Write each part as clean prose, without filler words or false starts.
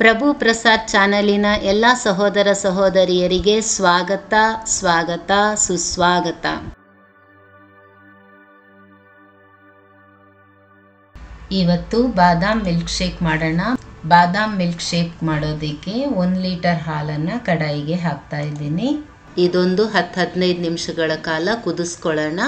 ಪ್ರಭು ಪ್ರಸಾದ್ ಚಾನಲಿನ ಎಲ್ಲ ಸಹೋದರ ಸಹೋದರಿಯರಿಗೆ ಸ್ವಾಗತ ಸುಸ್ವಾಗತ. ಇವತ್ತು ಬಾದಾಮ್ ಮಿಲ್ಕ್ ಶೇಕ್ ಮಾಡೋಣ. ಬಾದಾಮ್ ಮಿಲ್ಕ್ ಶೇಕ್ ಮಾಡೋದಕ್ಕೆ 1 ಲೀಟರ್ ಹಾಲನ್ನು ಕಡಾಯಿಗೆ ಹಾಕ್ತಾ ಇದ್ದೀನಿ. ಇದೊಂದು 10-15 ನಿಮಿಷಗಳ ಕಾಲ ಕುದಿಸ್ಕೊಳ್ಳೋಣ.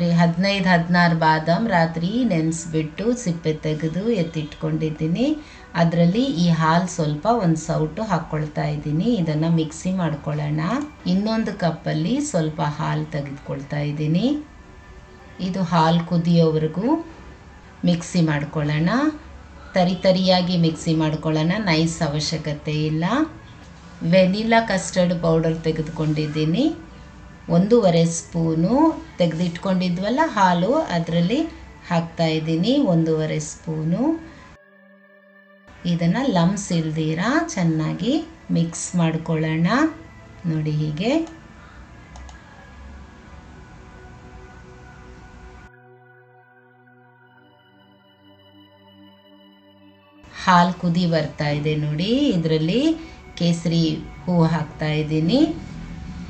15-16 ಬಾದಾಮ್ ರಾತ್ರಿ ನೆನೆಸ್ಬಿಟ್ಟು ಸಿಪ್ಪೆ ತೆಗೆದು ಎತ್ತಿಟ್ಕೊಂಡಿದ್ದೀನಿ. ಅದರಲ್ಲಿ ಈ ಹಾಲು ಸ್ವಲ್ಪ ಒಂದು ಸೌಟು ಹಾಕ್ಕೊಳ್ತಾ ಇದ್ದೀನಿ. ಇದನ್ನು ಮಿಕ್ಸಿ ಮಾಡ್ಕೊಳ್ಳೋಣ. ಇನ್ನೊಂದು ಕಪ್ಪಲ್ಲಿ ಸ್ವಲ್ಪ ಹಾಲು ತೆಗೆದುಕೊಳ್ತಾ ಇದ್ದೀನಿ. ಇದು ಹಾಲು ಕುದಿಯೋವರೆಗೂ ಮಿಕ್ಸಿ ಮಾಡ್ಕೊಳ್ಳೋಣ. ತರಿಯಾಗಿ ಮಿಕ್ಸಿ ಮಾಡ್ಕೊಳ್ಳೋಣ, ನೈಸ್ ಅವಶ್ಯಕತೆ ಇಲ್ಲ. ವೆನಿಲಾ ಕಸ್ಟರ್ಡ್ ಪೌಡರ್ ತೆಗೆದುಕೊಂಡಿದ್ದೀನಿ. 1.5 ಸ್ಪೂನು ತೆಗೆದಿಟ್ಕೊಂಡಿದ್ವಲ್ಲ ಹಾಲು, ಅದರಲ್ಲಿ ಹಾಕ್ತಾ ಇದ್ದೀನಿ 1.5 ಸ್ಪೂನು. ಇದನ್ನು ಲಮ್ಸ್ ಇಲ್ದಿರ ಚೆನ್ನಾಗಿ ಮಿಕ್ಸ್ ಮಾಡ್ಕೊಳ್ಳೋಣ. ನೋಡಿ, ಹೀಗೆ ಹಾಲು ಕುದಿ ಬರ್ತಾ ಇದೆ ನೋಡಿ. ಇದರಲ್ಲಿ ಕೇಸರಿ ಹೂ ಹಾಕ್ತಾ ಇದ್ದೀನಿ.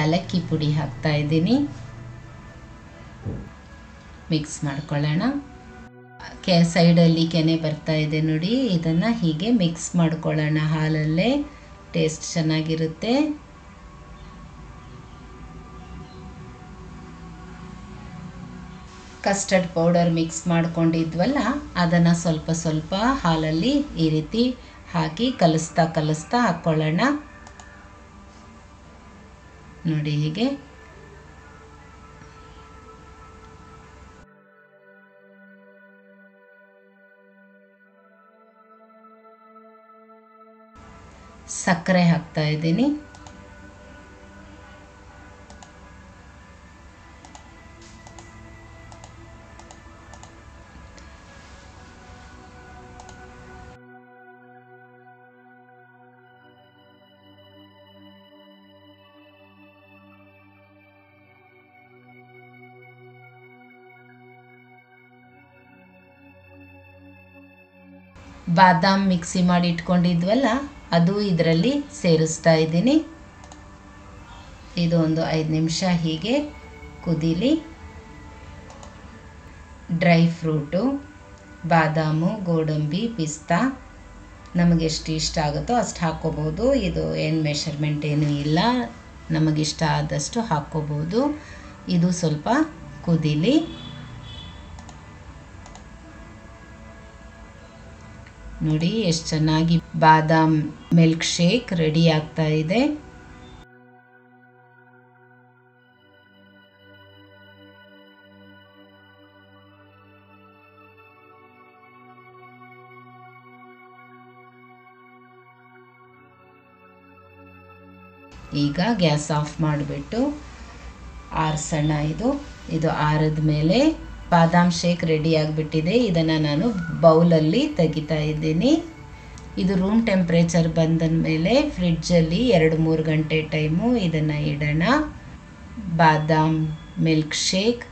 ಏಲಕ್ಕಿ ಪುಡಿ ಹಾಕ್ತಾ ಇದ್ದೀನಿ. ಮಿಕ್ಸ್ ಮಾಡ್ಕೊಳ್ಳೋಣ. ಸೈಡಲ್ಲಿ ಕೆನೆ ಬರ್ತಾ ಇದೆ ನೋಡಿ. ಇದನ್ನು ಹೀಗೆ ಮಿಕ್ಸ್ ಮಾಡ್ಕೊಳ್ಳೋಣ. ಹಾಲಲ್ಲೇ ಟೇಸ್ಟ್ ಚೆನ್ನಾಗಿರುತ್ತೆ. ಕಸ್ಟರ್ಡ್ ಪೌಡರ್ ಮಿಕ್ಸ್ ಮಾಡ್ಕೊಂಡಿದ್ವಲ್ಲ, ಅದನ್ನು ಸ್ವಲ್ಪ ಸ್ವಲ್ಪ ಹಾಲಲ್ಲಿ ಈ ರೀತಿ ಹಾಕಿ ಕಲಿಸ್ತಾ ಹಾಕ್ಕೊಳ್ಳೋಣ. ನೋಡಿ, ಹೀಗೆ ಸಕ್ಕರೆ ಹಾಕ್ತಾ ಇದ್ದೀನಿ. ಬಾದಾಮ್ ಮಿಕ್ಸಿ ಮಾಡಿ ಇಟ್ಕೊಂಡಿದ್ವಲ್ಲ, ಅದು ಇದರಲ್ಲಿ ಸೇರಿಸ್ತಾ ಇದ್ದೀನಿ. ಇದು ಒಂದು 5 ನಿಮಿಷ ಹೀಗೆ ಕುದೀಲಿ. ಡ್ರೈ ಫ್ರೂಟು, ಬಾದಾಮು, ಗೋಡಂಬಿ, ಪಿಸ್ತಾ ನಮಗೆಷ್ಟು ಇಷ್ಟ ಆಗುತ್ತೋ ಅಷ್ಟು ಹಾಕ್ಕೋಬೋದು. ಇದು ಏನು ಮೆಷರ್ಮೆಂಟ್ ಏನೂ ಇಲ್ಲ, ನಮಗಿಷ್ಟ ಆದಷ್ಟು ಹಾಕ್ಕೋಬೋದು. ಇದು ಸ್ವಲ್ಪ ಕುದೀಲಿ. ನೋಡಿ, ಎಷ್ಟು ಚೆನ್ನಾಗಿ ಬಾದಾಮ್ ಮಿಲ್ಕ್ ಶೇಕ್ ರೆಡಿ ಆಗ್ತಾ ಇದೆ. ಈಗ ಗ್ಯಾಸ್ ಆಫ್ ಮಾಡಿಬಿಟ್ಟು ಆರಿಸೋಣ. ಇದು ಆರಿದ ಮೇಲೆ ಬಾದಾಮ್ ಶೇಕ್ ರೆಡಿ ಆಗಿಬಿಟ್ಟಿದೆ. ಇದನ್ನು ನಾನು ಬೌಲಲ್ಲಿ ತೆಗಿತಾ ಇದ್ದೀನಿ. ಇದು ರೂಮ್ ಟೆಂಪ್ರೇಚರ್ ಬಂದ ಮೇಲೆ ಫ್ರಿಡ್ಜಲ್ಲಿ 2-3 ಗಂಟೆ ಟೈಮು ಇದನ್ನು ಇಡೋಣ. ಬಾದಾಮ್ ಮಿಲ್ಕ್ ಶೇಕ್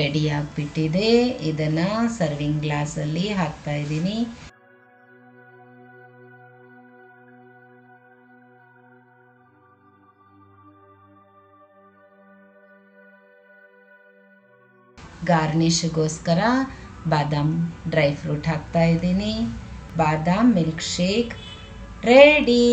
ರೆಡಿ ಆಗಿಬಿಟ್ಟಿದೆ. ಇದನ್ನು ಸರ್ವಿಂಗ್ ಗ್ಲಾಸಲ್ಲಿ ಹಾಕ್ತಾ ಇದ್ದೀನಿ. ಗಾರ್ನಿಷ್ಗೋಸ್ಕರ ಬಾದಾಮ್ ಡ್ರೈ ಫ್ರೂಟ್ ಹಾಕ್ತಾ ಇದ್ದೀನಿ. ಬಾದಾಮ್ ಮಿಲ್ಕ್ ಶೇಕ್ ರೆಡಿ.